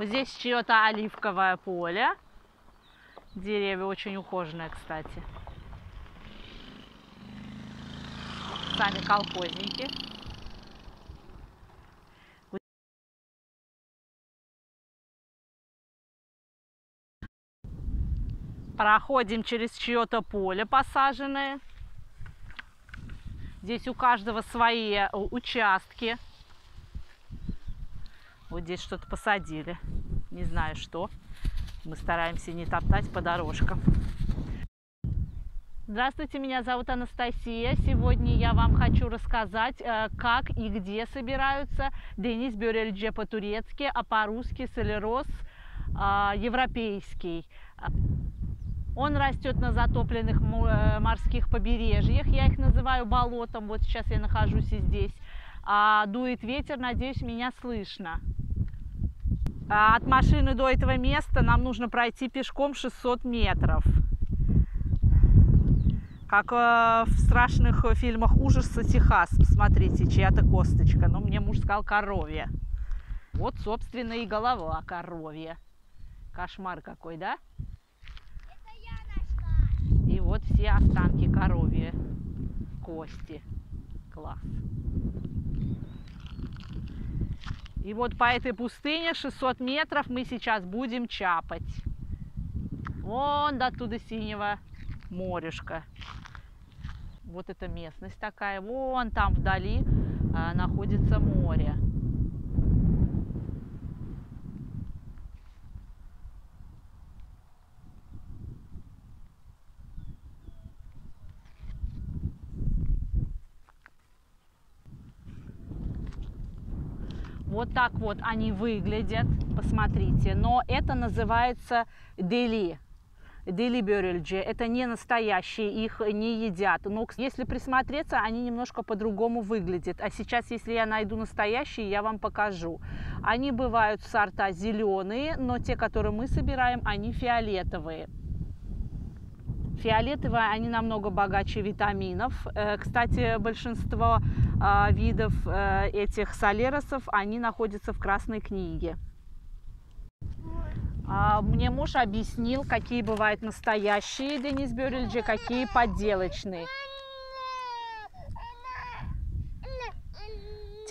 Вот здесь чье-то оливковое поле. Деревья очень ухоженные, кстати. Сами колхозники. Проходим через чье-то поле посаженное. Здесь у каждого свои участки. Вот здесь что-то посадили. Не знаю, что. Мы стараемся не топтать по дорожкам. Здравствуйте, меня зовут Анастасия. Сегодня я вам хочу рассказать, как и где собираются Дениз Берельдже по-турецки, а по-русски солерос европейский. Он растет на затопленных морских побережьях. Я их называю болотом. Вот сейчас я нахожусь и здесь. Дует ветер, надеюсь, меня слышно. От машины до этого места нам нужно пройти пешком 600 метров. Как в страшных фильмах ужаса «Техас». Посмотрите, чья-то косточка. Но мне муж сказал коровья. Вот, собственно, и голова коровья. Кошмар какой, да? Это я нашла. И вот все останки коровья. Кости. Класс. И вот по этой пустыне 600 метров мы сейчас будем чапать. Вон до туда синего морюшка. Вот эта местность такая. Вон там вдали находится море. Вот так вот они выглядят. Посмотрите. Но это называется дели. Дели Берельдже. Это не настоящие, их не едят. Но если присмотреться, они немножко по-другому выглядят. А сейчас, если я найду настоящие, я вам покажу. Они бывают сорта зеленые, но те, которые мы собираем, они фиолетовые. Фиолетовые, они намного богаче витаминов. Кстати, большинство видов этих солеросов, они находятся в Красной книге. Мне муж объяснил, какие бывают настоящие Дениз Берельдже, какие подделочные.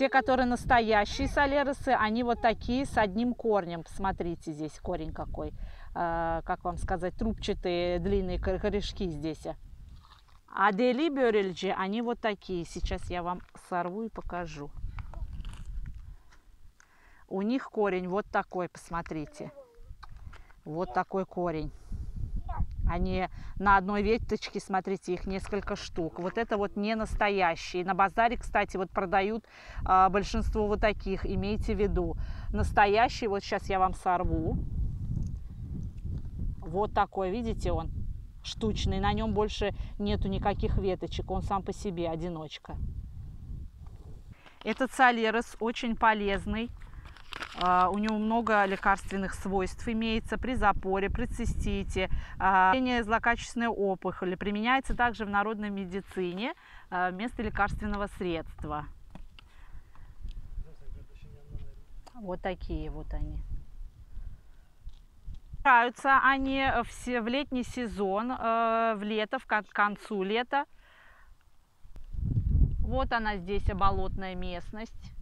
Те, которые настоящие солеросы, они вот такие с одним корнем. Посмотрите, здесь корень какой. Как вам сказать, трубчатые длинные корешки здесь. А Дели Берельдже, они вот такие. Сейчас я вам сорву и покажу. У них корень вот такой, посмотрите. Вот такой корень. Они на одной веточке, смотрите, их несколько штук. Вот это вот не настоящие. На базаре, кстати, вот продают большинство вот таких, имейте в виду. Настоящие, вот сейчас я вам сорву. Вот такой, видите, он штучный. На нем больше нету никаких веточек. Он сам по себе одиночка. Этот солерос очень полезный. У него много лекарственных свойств имеется при запоре, при цистите, злокачественной опухоли. Применяется также в народной медицине вместо лекарственного средства. Вот такие вот они. Собираются они все в летний сезон, в лето, к концу лета. Вот она здесь, болотная местность.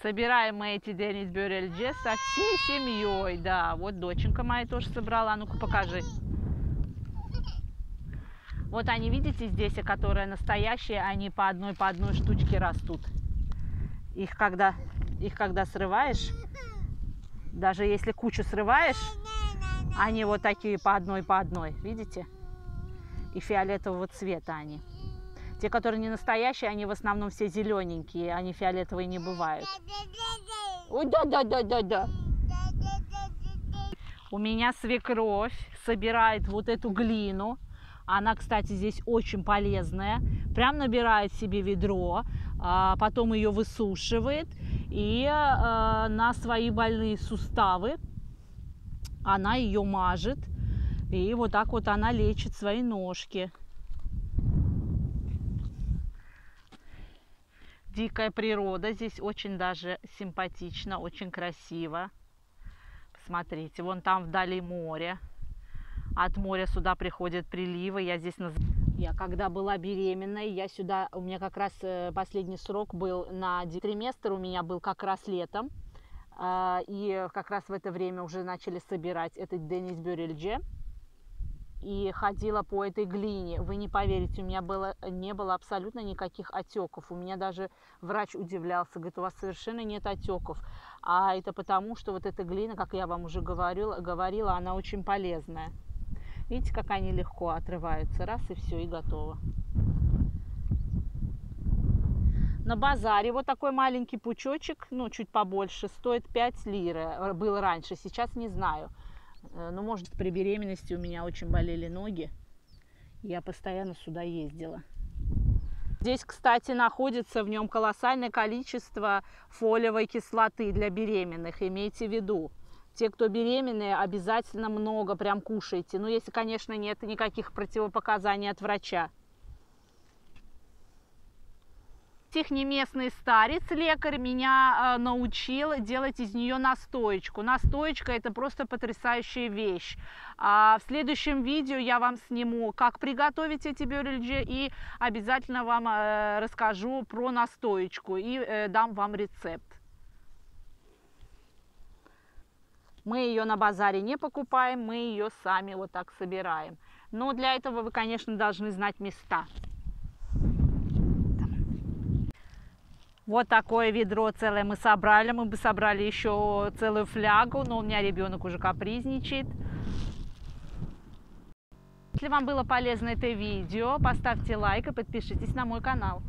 Собираем мы эти Дениз Берельдже со всей семьей. Да, вот доченька моя тоже собрала. Ну-ка, покажи. Вот они, видите, здесь, которые настоящие, они по одной штучке растут. Их когда срываешь, даже если кучу срываешь, они вот такие по одной, видите? И фиолетового цвета они. Те, которые не настоящие, они в основном все зелененькие, они фиолетовые не бывают. Ой, да. У меня свекровь собирает вот эту глину. Она, кстати, здесь очень полезная. Прям набирает себе ведро, потом ее высушивает. И на свои больные суставы она ее мажет. И вот так вот она лечит свои ножки. дикая природа. Здесь очень даже симпатично, очень красиво. Посмотрите, вон там вдали море. От моря сюда приходят приливы. Я здесь когда была беременной, я сюда, у меня как раз последний срок был на триместр, у меня был как раз летом. И как раз в это время уже начали собирать этот Дениз Берельдже. И ходила по этой глине. Вы не поверите, у меня не было абсолютно никаких отеков. У меня даже врач удивлялся, говорит, у вас совершенно нет отеков. А это потому, что вот эта глина, как я вам уже говорила, она очень полезная. Видите, как они легко отрываются. Раз, и все, и готово. На базаре вот такой маленький пучочек, ну, чуть побольше, стоит 5 лир. Был раньше, сейчас не знаю. Ну, может, при беременности у меня очень болели ноги. Я постоянно сюда ездила. Здесь, кстати, находится в нем колоссальное количество фолиевой кислоты для беременных. Имейте в виду. Те, кто беременные, обязательно много прям кушайте. Ну, если, конечно, нет никаких противопоказаний от врача. Местный старец, лекарь, меня научил делать из нее настоечку. Настоечка — это просто потрясающая вещь. В следующем видео я вам сниму, как приготовить эти берельдже, и обязательно вам расскажу про настоечку и дам вам рецепт. Мы ее на базаре не покупаем, мы ее сами вот так собираем. Но для этого вы, конечно, должны знать места. Вот такое ведро целое мы собрали. Мы бы собрали еще целую флягу, но у меня ребенок уже капризничает. Если вам было полезно это видео, поставьте лайк и подпишитесь на мой канал.